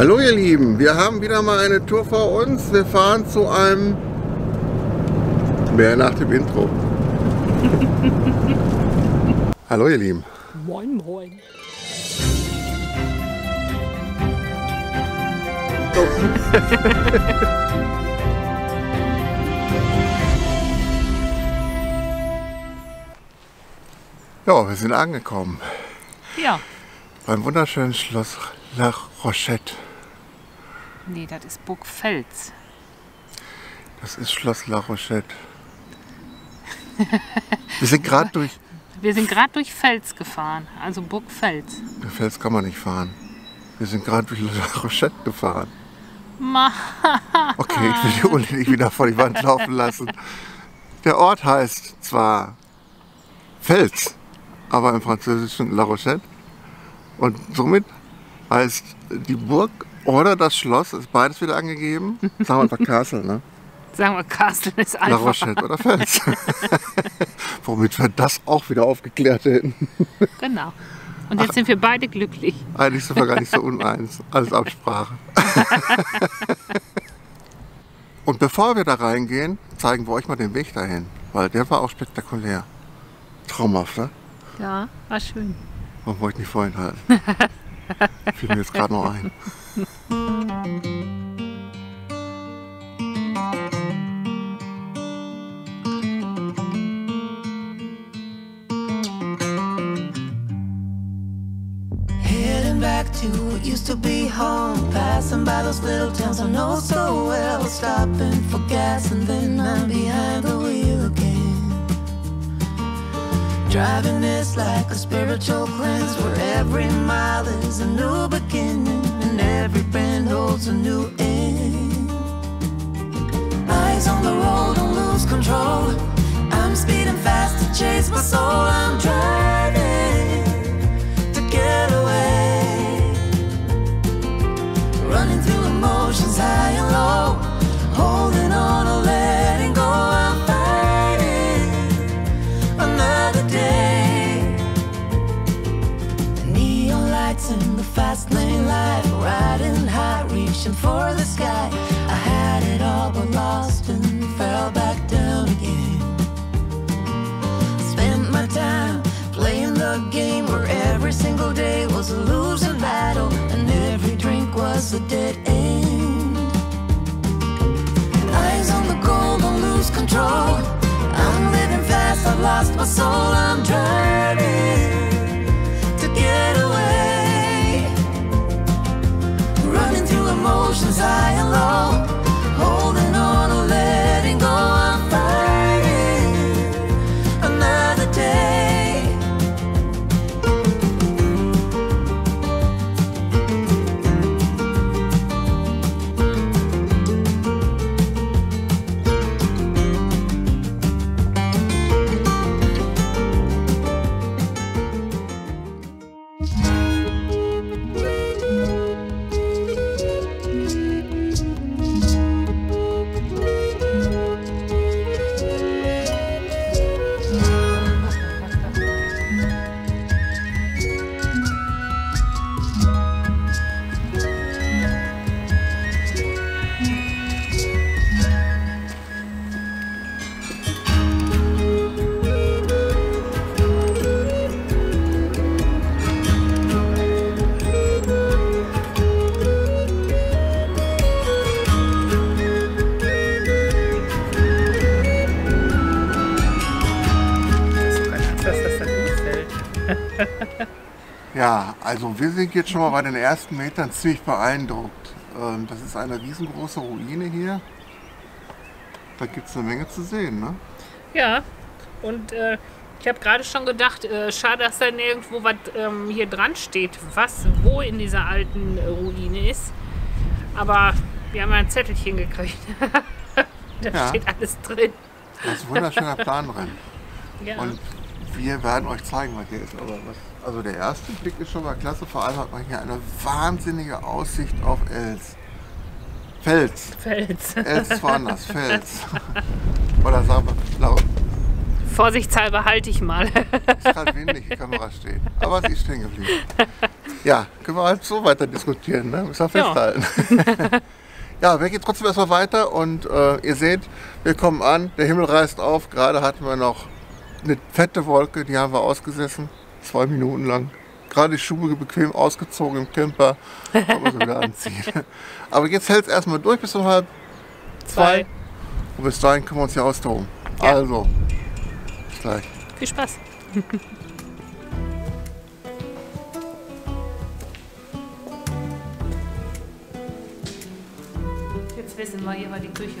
Hallo ihr Lieben, wir haben wieder mal eine Tour vor uns. Wir fahren zu einem... Mehr nach dem Intro. Hallo ihr Lieben. Moin moin. Oh. Ja, wir sind angekommen. Ja. Beim wunderschönen Schloss Larochette. Nee, das ist Burg Fels. Das ist Schloss Larochette. Wir sind gerade durch... Wir sind gerade durch Fels gefahren, also Burg Fels. Durch Fels kann man nicht fahren. Wir sind gerade durch Larochette gefahren. Okay, ich will die Ulli nicht wieder vor die Wand laufen lassen. Der Ort heißt zwar Fels, aber im Französischen Larochette. Und somit heißt die Burg oder das Schloss, ist beides wieder angegeben. Sagen wir einfach Castle, ne? Sagen wir, Castle ist einfach. Larochette oder Fels. Womit wir das auch wieder aufgeklärt hätten. Genau. Und jetzt sind wir beide glücklich. Eigentlich sind wir gar nicht so uneins. Alles Absprache. Und bevor wir da reingehen, zeigen wir euch mal den Weg dahin. Weil der war auch spektakulär. Traumhaft, ne? Ja, war schön. Warum wollte ich nicht vorhin halten? Fiel mir jetzt gerade noch ein. To what used to be home, passing by those little towns I know so well, stopping for gas and then I'm behind the wheel again. Driving is like a spiritual cleanse where every mile is a new beginning and every bend holds a new end. Eyes on the road, don't lose control. I'm speeding fast to chase my soul. I'm driving to get away. Running through emotions high and low, holding on or letting go. I'm fighting another day. The neon lights in the fast lane light, riding high, reaching for the sky. I had it all but lost and fell back down again. Spent my time playing the game where every single day was a losing battle and every drink was a dead end. Eyes on the goal, don't lose control. I'm living fast, I've lost my soul. I'm driving to get away. Running through emotions high and low, holding on or letting go. I'm fighting another day. Ja, also wir sind jetzt schon mal bei den ersten Metern ziemlich beeindruckt. Das ist eine riesengroße Ruine hier. Da gibt es eine Menge zu sehen, ne? Ja, und ich habe gerade schon gedacht, schade, dass da nirgendwo was hier dran steht, was wo in dieser alten Ruine ist. Aber wir haben ja ein Zettelchen gekriegt. Da ja. Steht alles drin. Das ist ein wunderschöner Plan drin. Ja. Und wir werden euch zeigen, was hier ist. Aber was, also der erste Blick ist schon mal klasse. Vor allem hat man hier eine wahnsinnige Aussicht auf Els. Fels. Fels. Els woanders. Fels. Oder sagen wir laut. Vorsichtshalber halte ich mal. Es ist halt windig, die Kamera steht. Aber sie ist stehen geblieben. Ja, können wir halt so weiter diskutieren, ne? Müssen wir festhalten. Ja, wir gehen trotzdem erstmal weiter und ihr seht, wir kommen an, der Himmel reißt auf. Gerade hatten wir noch eine fette Wolke, die haben wir ausgesessen, 2 Minuten lang. Gerade die Schuhe bequem ausgezogen im Camper, aber so wieder anziehen. Aber jetzt hält es erstmal durch bis um halb 2. Und bis dahin können wir uns hier austoben. Ja. Also, bis gleich. Viel Spaß. Jetzt wissen wir, hier war die Küche.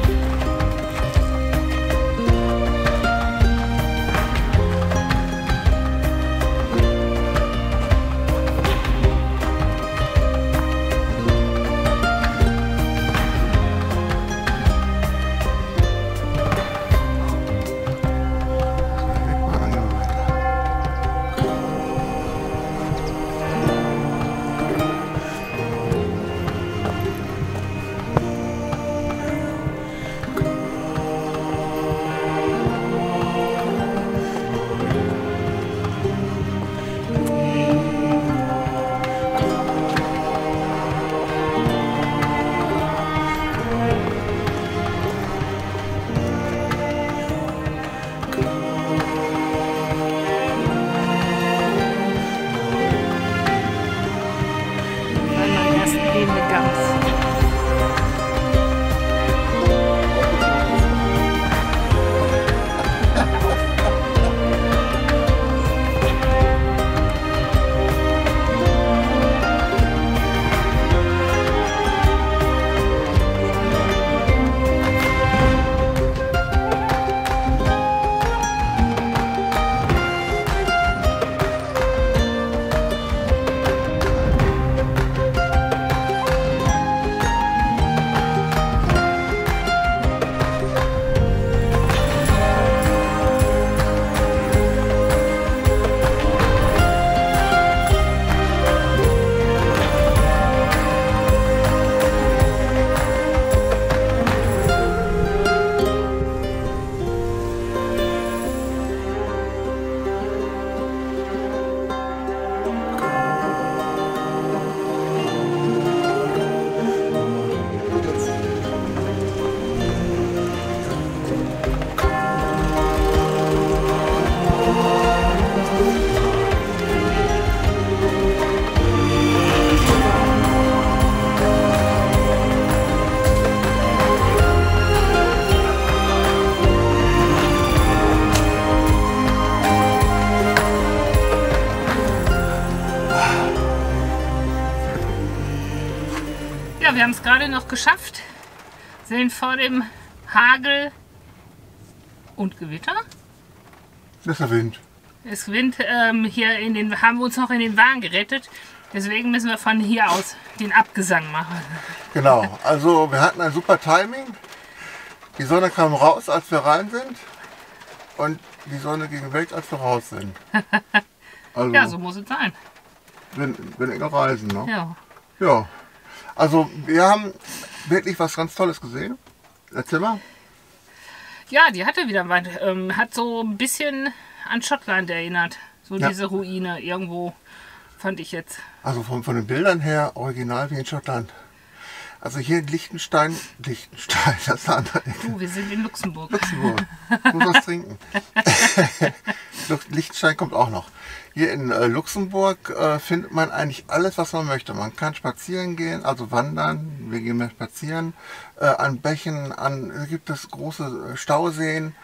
Ja, wir haben es gerade noch geschafft. Sind vor dem Hagel und Gewitter. Das ist der Wind. Das Wind hier haben wir uns noch in den Wagen gerettet. Deswegen müssen wir von hier aus den Abgesang machen. Genau, also wir hatten ein super Timing. Die Sonne kam raus, als wir rein sind. Und die Sonne ging weg, als wir raus sind. Also, ja, so muss es sein. Wenn enge Reisen, ne? Ja. Ja. Also wir haben wirklich was ganz Tolles gesehen. Erzähl mal. Ja, die hatte wieder was. Hat so ein bisschen an Schottland erinnert. So ja. Diese Ruine irgendwo, fand ich jetzt. Also von den Bildern her original wie in Schottland. Also hier in Liechtenstein, das ist eine andere Ecke. Wir sind in Luxemburg. Luxemburg, muss was trinken. Liechtenstein kommt auch noch. Hier in Luxemburg findet man eigentlich alles, was man möchte. Man kann spazieren gehen, also wandern, wir gehen mehr spazieren, an Bächen, hier gibt es große Stauseen,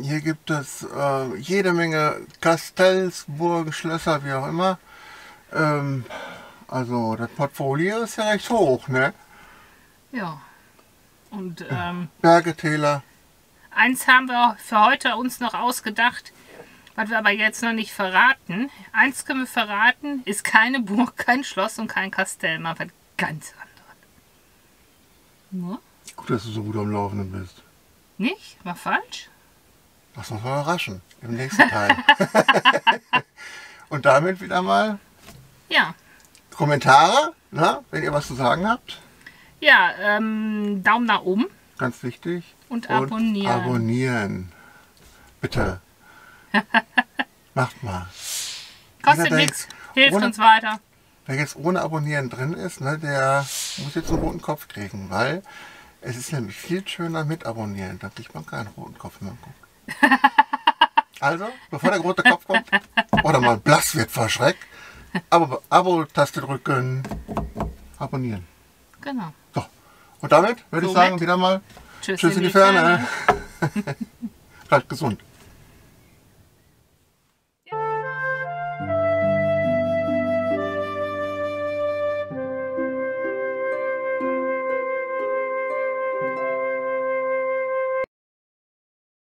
hier gibt es jede Menge Kastells, Burgen, Schlösser, wie auch immer. Also das Portfolio ist ja recht hoch, ne? Ja. Und Berge, Täler. Eins haben wir für heute uns noch ausgedacht, was wir aber jetzt noch nicht verraten. Eins können wir verraten, ist keine Burg, kein Schloss und kein Kastell, mal was ganz anderes. Nur? Gut, dass du so gut am Laufenden bist. Nicht? War falsch? Lass uns mal überraschen, im nächsten Teil. Und damit wieder mal... Ja. Kommentare, na, wenn ihr was zu sagen habt. Ja, Daumen nach oben. Ganz wichtig. Und abonnieren. Bitte. Macht mal. Kostet nichts, hilft uns weiter. Wer jetzt ohne Abonnieren drin ist, ne, der muss jetzt einen roten Kopf kriegen, weil es ist nämlich viel schöner mit Abonnieren. Da kriegt man keinen roten Kopf, wenn man guckt. Also, bevor der rote Kopf kommt oder mal blass wird vor Schreck, Abo-Taste drücken, abonnieren. Genau. So. Und damit würde ich sagen, wieder mal Tschüss in die Ferne. Bleibt gesund.